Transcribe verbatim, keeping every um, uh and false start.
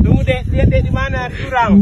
Tunggu dek, lihat dek di mana curang.